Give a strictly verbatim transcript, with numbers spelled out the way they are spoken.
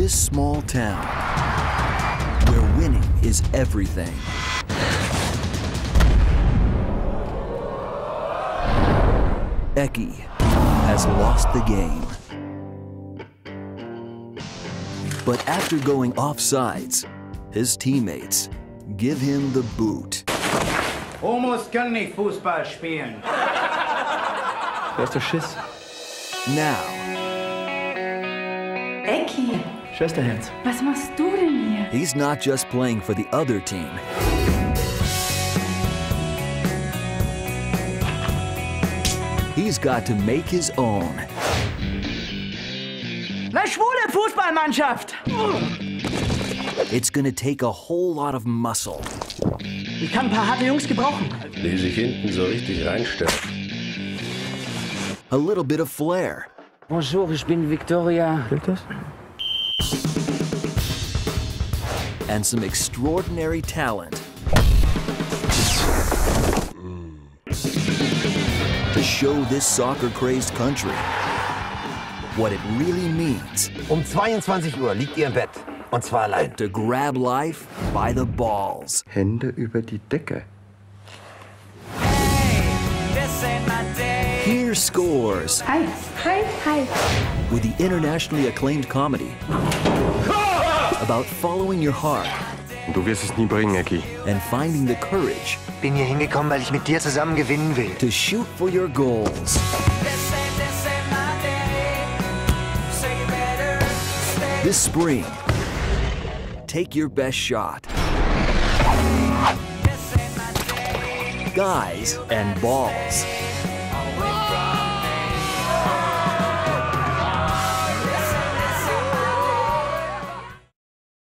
this small town, where winning is everything. Ecki has lost the game. But after going offsides, his teammates give him the boot. Almost kann nicht Fußball spielen. Hörst du Schiss? Now. Ecki. Schwesterherz. Was machst du denn hier? He's not just playing for the other team. He's got to make his own. Eine schwule Fußballmannschaft. It's gonna take a whole lot of muscle. Ich kann ein paar harte Jungs gebrauchen. Die sich hinten so richtig reinstellen. A little bit of flair. Bonjour, ich bin Victoria. And some extraordinary talent. To show this soccer-crazed country what it really means. Um zweiundzwanzig Uhr liegt ihr im Bett. Und zwar allein. To grab life by the balls. Hände über die Decke. Hey, this ain't my day. Here scores. Hi, hi, hi. With the internationally acclaimed comedy about following your heart. Du wirst es nie bringen, Ecki. And finding the courage. Bin hier hingekommen, weil ich mit dir zusammen gewinnen will. To shoot for your goals. This spring, take your best shot. Guys and Balls.